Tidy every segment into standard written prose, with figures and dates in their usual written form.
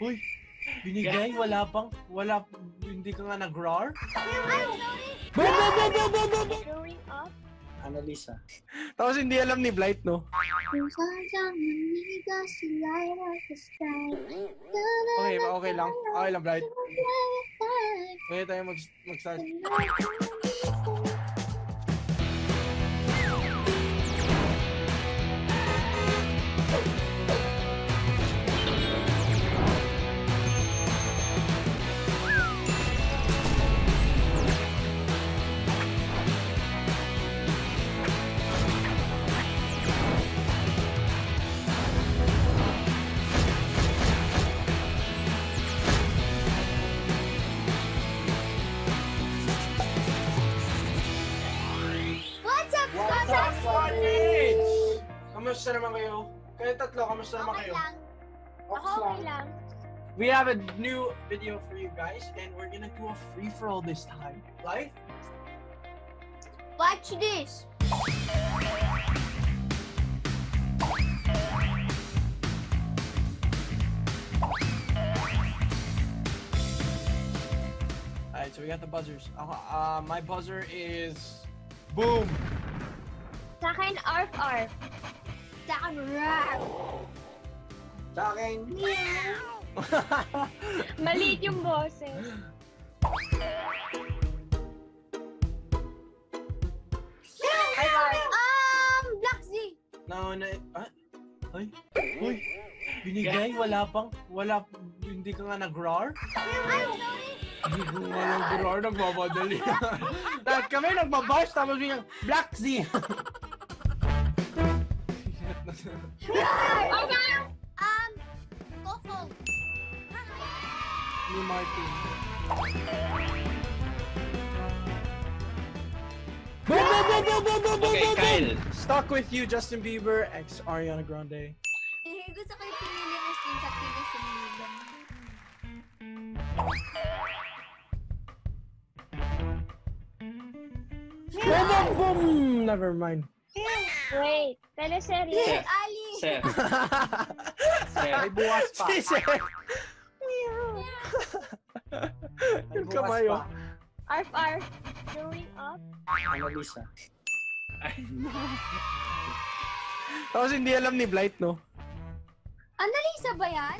Uy, binigay, wala bang, wala, hindi ka nga nag-roar? Going up? Annalisa. Tapos hindi alam ni Blight, no? Okay, okay lang. Okay lang, Blight. Kaya tayo mag-start. Kamusta naman kayo? Kayo tatlo, kamusta naman kayo? Okay lang. Ako okay lang. We have a new video for you guys and we're gonna do a free-for-all this time. Live? Watch this! Alright, so we got the buzzers. My buzzer is... Boom! Sa akin, arf-arf. Sa akin, rap. Sa akin, meow. Maliit yung boses. Hi, guys. Black Z. Ay? Uy, binigay, wala bang, wala, hindi ka nga nag-roar? I'm sorry. Hindi ko nga nag-roar, nagmamadali. Lahat kami nagmabash, tapos yung Black Z. Okay. Coco. Ni Martin. Okay, Kyle. Stuck with you, Justin Bieber x Ariana Grande. Eh, gusto ko yung pinili mo si Sakina si Liza. Boom! Never mind. Wait, teleserye. Si Ali. Sir. Sir. Ay, buwas pa. Si Sir. Meow. Yung kamay, oh. Arf, arf. Going up. Annalisa. Ay, no. Tapos hindi alam ni Blight, no? Annalisa ba yan?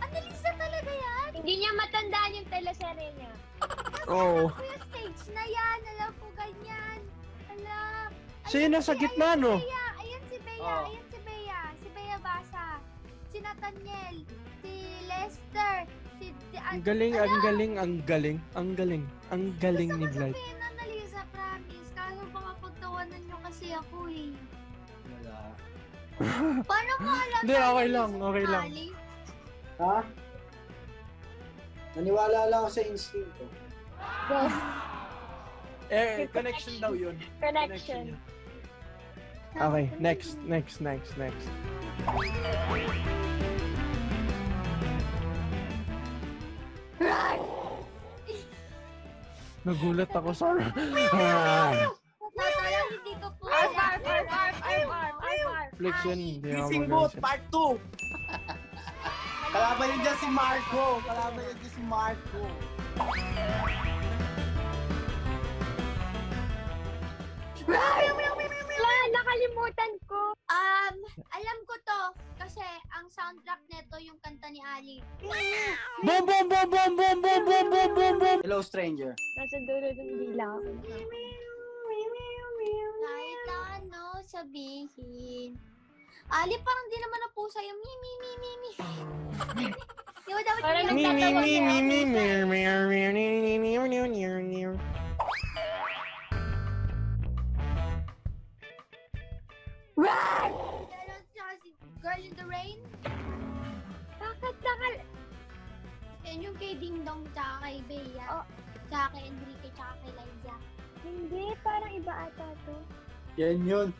Annalisa talaga yan? Hindi niya matandaan yung teleserye niya. Oo. Alam po yung stage na yan. Alam po ganyan. Alam. Siya yung nasa gitna, no? Ayan si Bea, oh. Ayan si Bea. Si Bea Basa. Si Nathaniel. Si Lester. Si ang galing, ano? Ang galing, ang galing. Ang galing. Ang galing ni Blight. Gusto ko sabihin, Annalisa, promise. Kaso baka pagtawanan nyo kasi ako, eh. Wala. Paano ko alam? Hindi, okay lang, okay lang. Ha? Naniwala lang ako sa instinct ko. Eh, connection daw yun. Connection. Okay, next. Nagulat ako, sorry. Natayang hindi ko po. I'm arm. Flexion, hindi ako magasin. Missing boat, part 2. Kalaban yun dyan si Marco. Nakalimutan ko. Alam ko to kasi ang soundtrack nito yung kanta ni Ali. Boom boom boom boom boom boom boom boom boom boom. Hello stranger. Nasa dulo ng bilaw. Kahit ano sabihin. Ali parang di naman napusa yung mi. Yo dapat yung mi. Right! Girl in the Rain? Bakit nakal... Yan yung kay Dindong, tsaka kay Bea, oh. Tsaka kay Enrique, tsaka kay Liza. Hindi, parang iba ata to. Yan yun.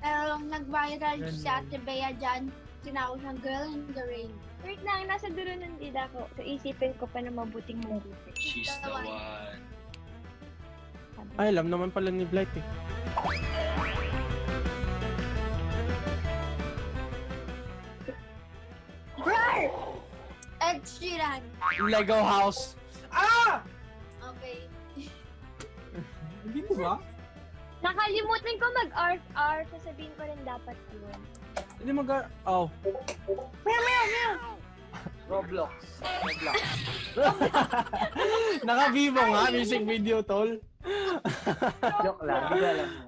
Pero nag-viral siya at Bea dyan, sinawag siyang Girl in the Rain. Wait lang, nasa dulo ng dila ko. So isipin ko pa na mabuting mabuti. She's the one. Ay, alam naman pala ni Blight eh. Ed Sheeran. Lego House. Ah! Okay. Hindi mo ba? Nakalimutan ko mag-RR. Sasabihin ko rin dapat yun. Hindi mag-RR. Oh. Meow, meow, meow. Roblox. Roblox. Naka-vivo nga. Music video, tol. Joke lang. Hindi alam mo.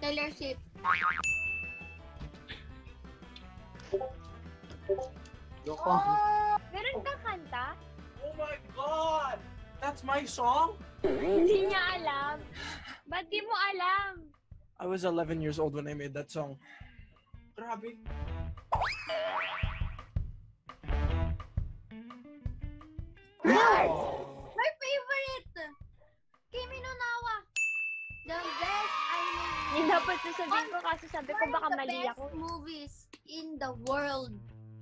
Taylor Swift. Loko. Oh, meron kang kanta? Oh my God! That's my song? Hindi niya alam. Ba't di mo alam? I was 11 years old when I made that song. Grabe. Oh. My favorite! Kimi no Nawa. The best anime. Hindi dapat sasabihin ko kasi sabi ko baka mali ako. One of the best movies in the world.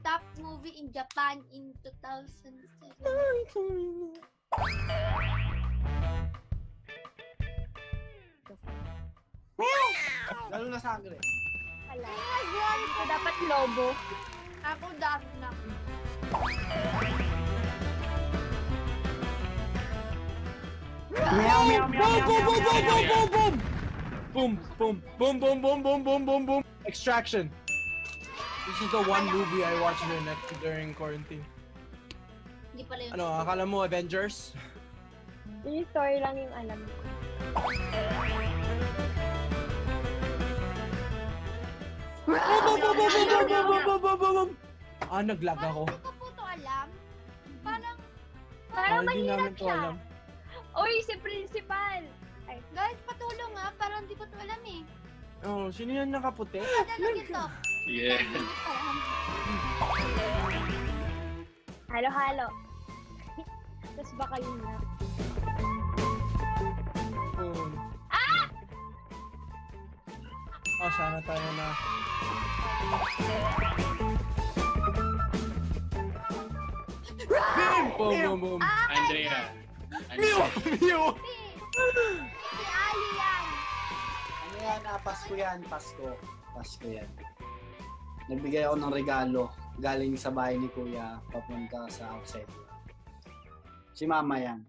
Top movie in Japan in 2007. Lalo na sangre. Wala. So, dapat lobo. Ako dapat na. Meow, meow, meow, meow, boom, boom, boom, boom, boom, boom. Boom, boom, boom, boom, boom, boom, boom, boom, boom. Extraction. This is the one movie I watched during quarantine. Hindi pala yun. Ano, akala mo Avengers? Yung story lang yung alam ko. Ah, nag-lag ako. Parang hindi ko po ito alam. Parang mahirap siya. Uy, si Principal! Guys, patulong ha. Parang hindi ko ito alam eh. Oh, sino yan nakaputi? Ano ito? Yeah. Halo-halo. Tapos baka yun na. Ah! Oh, sana tayo na. Boom! Boom, boom, boom. Andrea. Mew! Mew! Si Ali yan. Ano yan? Pasko yan. Pasko. Pasko yan. Nagbigay ako ng regalo galing sa bahay ni Kuya papunta sa outside. Si Mama yan.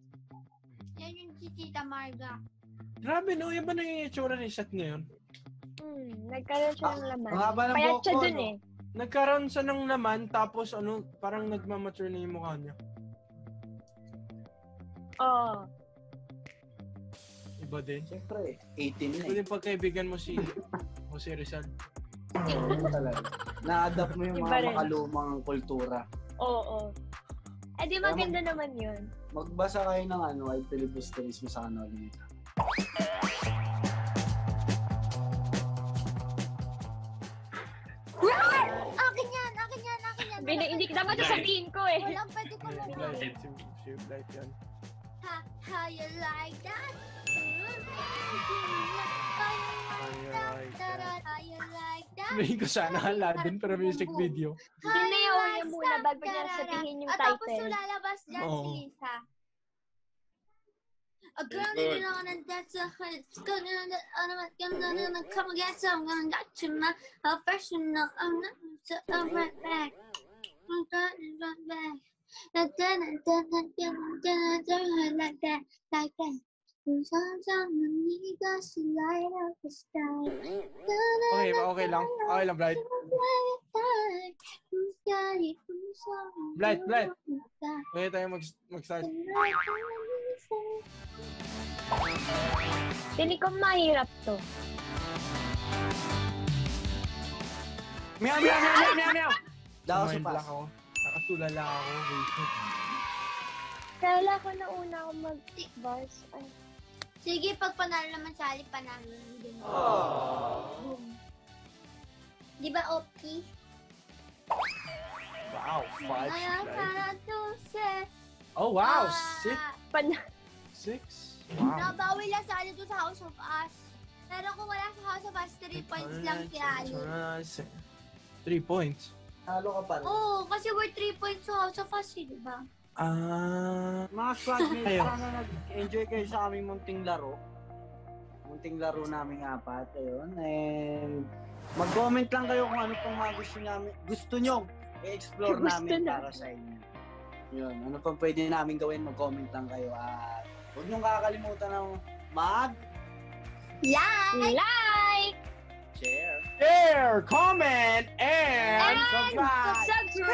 Yan yung si Tita Marga. Grabe no, yan ba na yung itsura ni Seth ngayon? Hmm, nagkaroon siya ng laman. Payat siya dun eh. Nagkaroon siya ng laman tapos ano, parang nagmamature na yung mukha niya. Oo. Iba din? Siyempre eh. 18 na eh. Ito yung pagkaibigan mo si Jose Rizal. Na-adapt mo yung mga makalumang kultura. Oo. Eh di maganda naman yun. Magbasa kayo ng ano, ay filibusterismo sa kanolin. Akin yan! Akin yan! Akin yan! Hindi dapat sasabihin ko eh. Walang pwede ko lumilin. Shape light yan. How you like that? Sabihin ko sana Aladdin pero music video. Hinayaw niya muna bago niya sabihin yung title. At tapos lalabas dyan si Liza. A girl living on and that's a hit. It's gonna come again so I'm gonna get you now. I'll freshen up. I'm right back. I'm right back. Like that. Like that. Okay lang. Okay lang, Bright. Bright, Bright. Okay tayo mag-start. Hindi ko mahirap to. Meow, meow, meow, meow, meow! Daos yung pass. Nakatulala ako. Kala ko na una ako mag-bars. Ay. Sige, pag panalo naman sa Ali, panalo din. Aww. Di ba, Opki? Wow, 5. Oh, wow, 6. 6? Wow. Nabawi lang sa Ali to sa House of Us. Pero kung wala sa House of Us, 3 points lang kay Ali. 3 points? Halo ka pala. Oo, kasi we're 3 points sa House of Us, di ba? Mga squadmates, sana nag-enjoy kayo sa aming munting laro. Munting laro naming apat. Ayun. And mag-comment lang kayo kung ano pong mga gusto nyo i-explore namin para sa inyo. Yun. Ano pa pwede namin gawin? Mag-comment lang kayo. At huwag niyong kakalimutan ng mag... Like! Share, comment, and subscribe!